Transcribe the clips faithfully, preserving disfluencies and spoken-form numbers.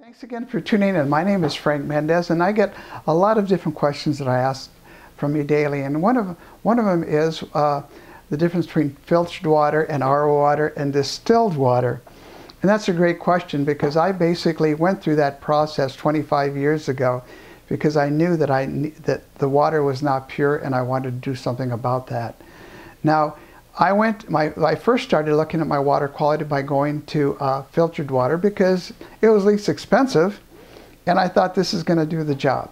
Thanks again for tuning in. My name is Frank Mendez, and I get a lot of different questions that I ask from you daily. And one of, one of them is uh, the difference between filtered water and R O water and distilled water. And that's a great question, because I basically went through that process twenty-five years ago because I knew that, I, that the water was not pure, and I wanted to do something about that. Now, I went, my, I first started looking at my water quality by going to uh, filtered water because it was least expensive, and I thought this is going to do the job.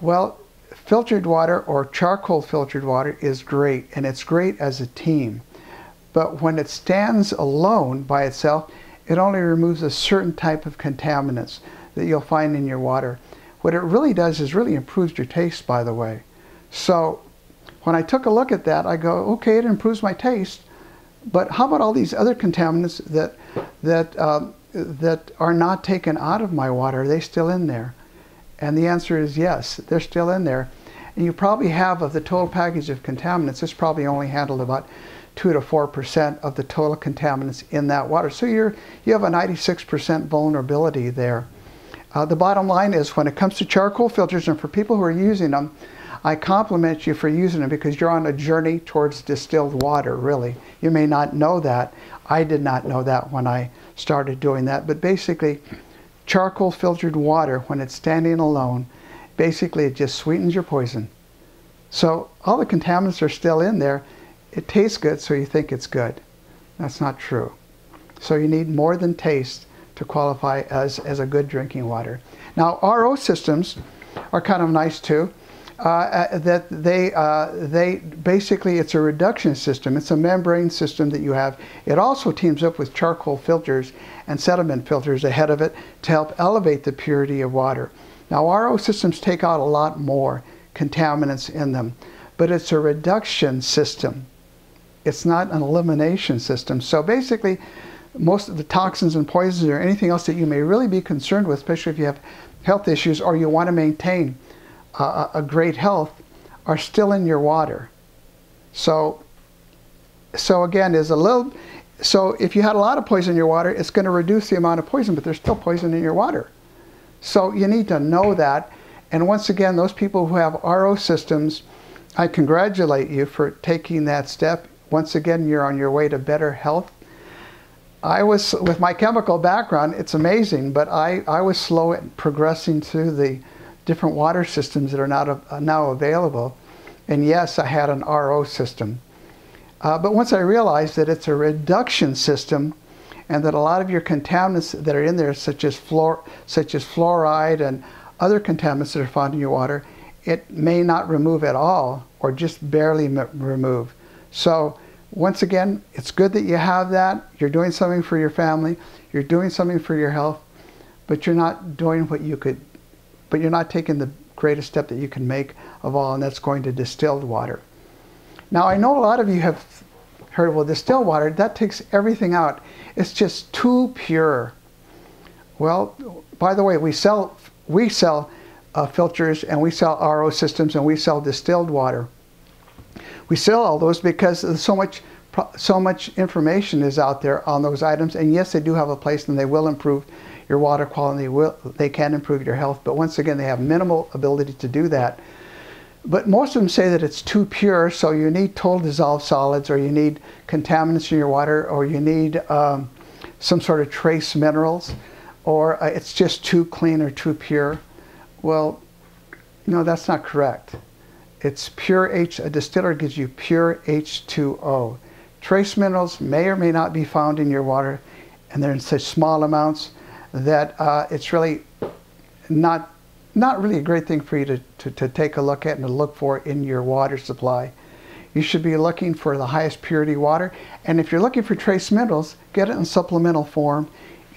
Well, filtered water or charcoal filtered water is great, and it's great as a team. But when it stands alone by itself, it only removes a certain type of contaminants that you'll find in your water. What it really does is really improves your taste, by the way. So when I took a look at that, I go, okay, it improves my taste, but how about all these other contaminants that, that, uh, that are not taken out of my water? Are they still in there? And the answer is yes, they're still in there. And you probably have, of the total package of contaminants, this probably only handled about two to four percent of the total contaminants in that water. So you're, you have a ninety-six percent vulnerability there. Uh, the bottom line is, when it comes to charcoal filters, and for people who are using them, I compliment you for using them because you're on a journey towards distilled water, really. You may not know that. I did not know that when I started doing that. But basically, charcoal filtered water, when it's standing alone, basically it just sweetens your poison. So all the contaminants are still in there. It tastes good, so you think it's good. That's not true. So you need more than taste to qualify as, as a good drinking water. Now, R O systems are kind of nice, too. Uh, that they, uh, they basically, it's a reduction system. It's a membrane system that you have. It also teams up with charcoal filters and sediment filters ahead of it to help elevate the purity of water. Now, R O systems take out a lot more contaminants in them, but it's a reduction system. It's not an elimination system. So basically, most of the toxins and poisons or anything else that you may really be concerned with, especially if you have health issues or you want to maintain Uh, a great health, are still in your water. So, so again, is a little. So if you had a lot of poison in your water, it's going to reduce the amount of poison, but there's still poison in your water. So you need to know that. And once again, those people who have R O systems, I congratulate you for taking that step. Once again, you're on your way to better health. I was, with my chemical background, it's amazing, but I, I was slow at progressing through the different water systems that are not, uh, now available. And yes, I had an R O system. Uh, but once I realized that it's a reduction system and that a lot of your contaminants that are in there, such as, fluor such as fluoride and other contaminants that are found in your water, it may not remove at all or just barely m remove. So once again, it's good that you have that. You're doing something for your family. You're doing something for your health, but you're not doing what you could but you're not taking the greatest step that you can make of all, and that's going to distilled water. Now, I know a lot of you have heard, well, distilled water, that takes everything out. It's just too pure. Well, by the way, we sell, we sell uh, filters, and we sell R O systems, and we sell distilled water. We sell all those because so much, so much information is out there on those items, and yes, they do have a place, and they will improve your water quality, will, they can improve your health, but once again, they have minimal ability to do that. But most of them say that it's too pure, so you need total dissolved solids, or you need contaminants in your water, or you need um, some sort of trace minerals, or uh, it's just too clean or too pure. Well, no, that's not correct. It's pure H, a distiller gives you pure H two O. Trace minerals may or may not be found in your water, and they're in such small amounts that uh, it's really not, not really a great thing for you to, to, to take a look at and to look for in your water supply. You should be looking for the highest purity water, and if you're looking for trace minerals, get it in supplemental form.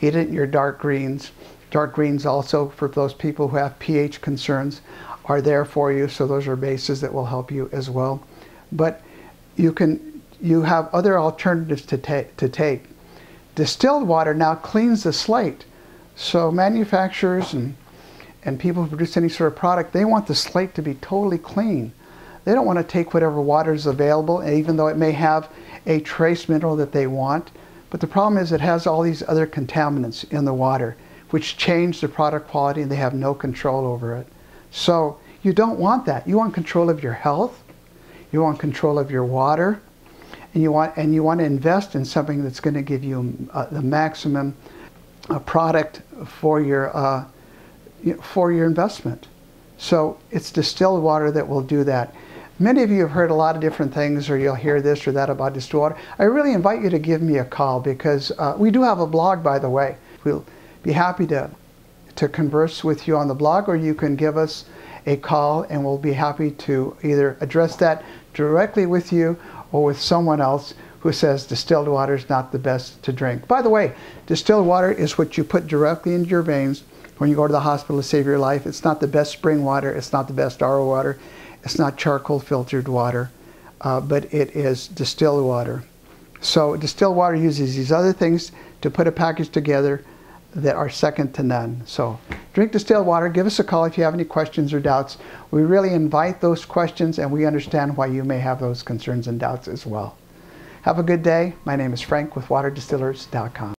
Eat it in your dark greens. Dark greens also, for those people who have pH concerns, are there for you, so those are bases that will help you as well. But you, can, you have other alternatives to, ta to take. Distilled water now cleans the slate. So manufacturers and, and people who produce any sort of product, they want the slate to be totally clean. They don't want to take whatever water is available, even though it may have a trace mineral that they want. But the problem is it has all these other contaminants in the water, which change the product quality, and they have no control over it. So you don't want that. You want control of your health, you want control of your water, and you want, and you want to invest in something that's going to give you uh, the maximum uh, product for your, uh, for your investment. So it's distilled water that will do that. Many of you have heard a lot of different things, or you'll hear this or that about distilled water. I really invite you to give me a call, because uh, we do have a blog, by the way. We'll be happy to, to converse with you on the blog, or you can give us a call and we'll be happy to either address that directly with you or with someone else who says distilled water is not the best to drink. By the way, distilled water is what you put directly into your veins when you go to the hospital to save your life. It's not the best spring water. It's not the best R O water. It's not charcoal filtered water, uh, but it is distilled water. So distilled water uses these other things to put a package together that are second to none. So drink distilled water. Give us a call if you have any questions or doubts. We really invite those questions, and we understand why you may have those concerns and doubts as well. Have a good day. My name is Frank with water distillers dot com.